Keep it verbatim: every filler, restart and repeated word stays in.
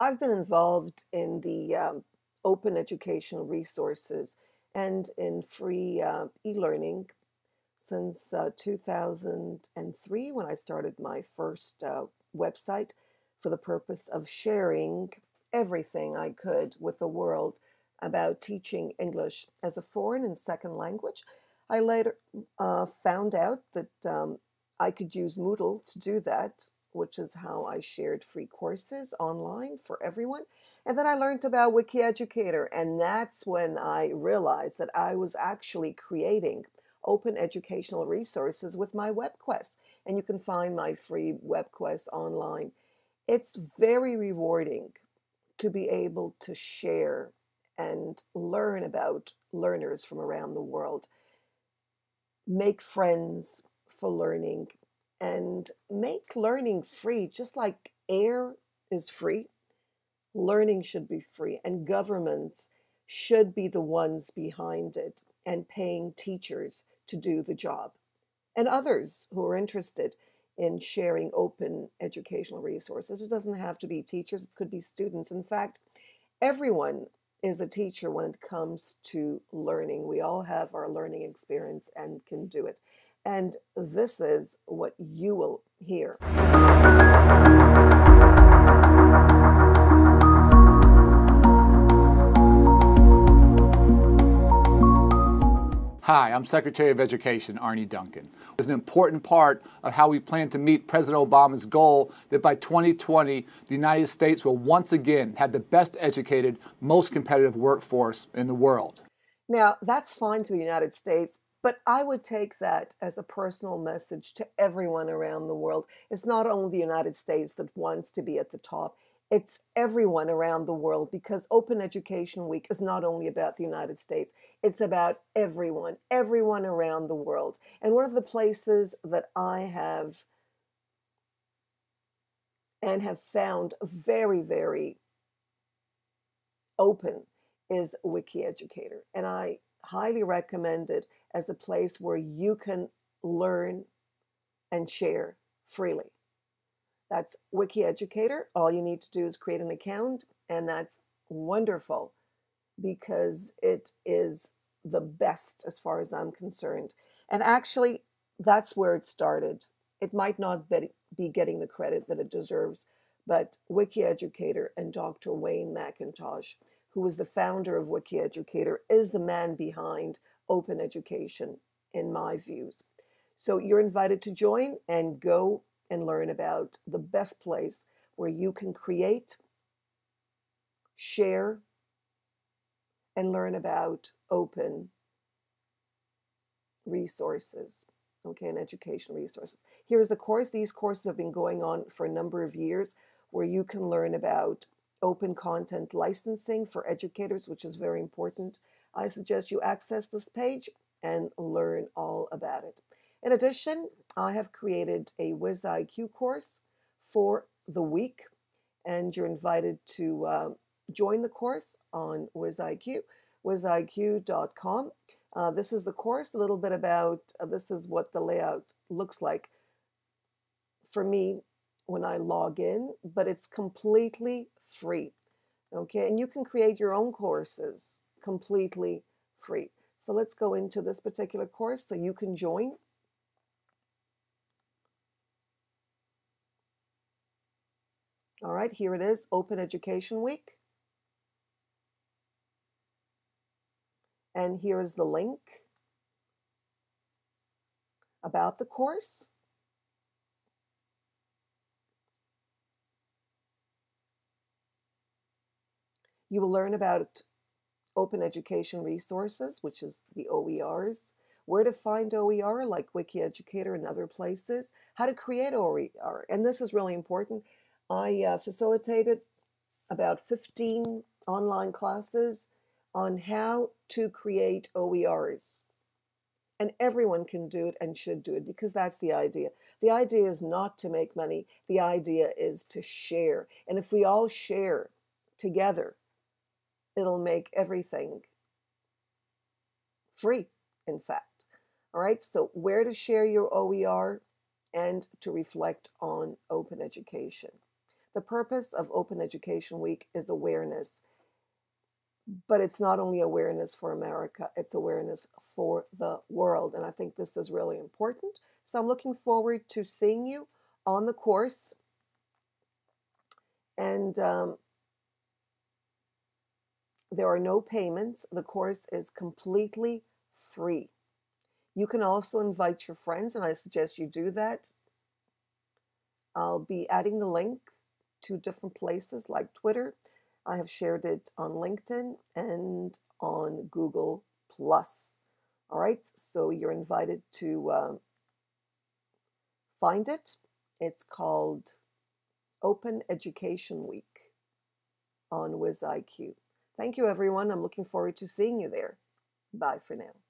I've been involved in the um, open educational resources and in free uh, e-learning since uh, two thousand three, when I started my first uh, website for the purpose of sharing everything I could with the world about teaching English as a foreign and second language. I later uh, found out that um, I could use Moodle to do that, which is how I shared free courses online for everyone. And then I learned about WikiEducator, and that's when I realized that I was actually creating open educational resources with my web quests. And you can find my free web quests online. It's very rewarding to be able to share and learn about learners from around the world, make friends for learning, and make learning free. Just like air is free, learning should be free, and governments should be the ones behind it and paying teachers to do the job, and others who are interested in sharing open educational resources. It doesn't have to be teachers, it could be students. In fact, everyone is a teacher when it comes to learning. We all have our learning experience and can do it. And this is what you will hear. Hi, I'm Secretary of Education Arne Duncan. It's an important part of how we plan to meet President Obama's goal that by twenty twenty, the United States will once again have the best educated, most competitive workforce in the world. Now, that's fine for the United States, but I would take that as a personal message to everyone around the world. It's not only the United States that wants to be at the top. It's everyone around the world, because Open Education Week is not only about the United States, it's about everyone, everyone around the world. And one of the places that I have and have found very, very open is WikiEducator. And I highly recommend it as a place where you can learn and share freely. That's WikiEducator. All you need to do is create an account, and that's wonderful because it is the best as far as I'm concerned. And actually, that's where it started. It might not be getting the credit that it deserves, but WikiEducator and Doctor Wayne McIntosh, who was the founder of WikiEducator, is the man behind open education, in my views. So you're invited to join and go and learn about the best place where you can create, share, and learn about open resources, okay, and educational resources. Here is the course. These courses have been going on for a number of years, where you can learn about open content licensing for educators, which is very important. I suggest you access this page and learn all about it. In addition, I have created a WizIQ course for the week, and you're invited to uh, join the course on WizIQ, wiz I Q dot com. Uh, this is the course, a little bit about, uh, this is what the layout looks like for me when I log in, but it's completely free, okay? And you can create your own courses completely free. So let's go into this particular course so you can join. All right, here it is, Open Education Week. And here is the link about the course. You will learn about open education resources, which is the O E Rs, where to find O E R like WikiEducator and other places, how to create O E R, and this is really important. I uh, facilitated about fifteen online classes on how to create O E Rs. And everyone can do it and should do it, because that's the idea. The idea is not to make money. The idea is to share. And if we all share together, it'll make everything free, in fact. All right, so where to share your O E R and to reflect on open education. The purpose of Open Education Week is awareness, but it's not only awareness for America, it's awareness for the world. And I think this is really important. So I'm looking forward to seeing you on the course. And um, there are no payments. The course is completely free. You can also invite your friends, and I suggest you do that. I'll be adding the link to different places like Twitter. I have shared it on LinkedIn and on Google plus. All right, so you're invited to uh, find it. It's called Open Education Week on WizIQ. Thank you, everyone. I'm looking forward to seeing you there. Bye for now.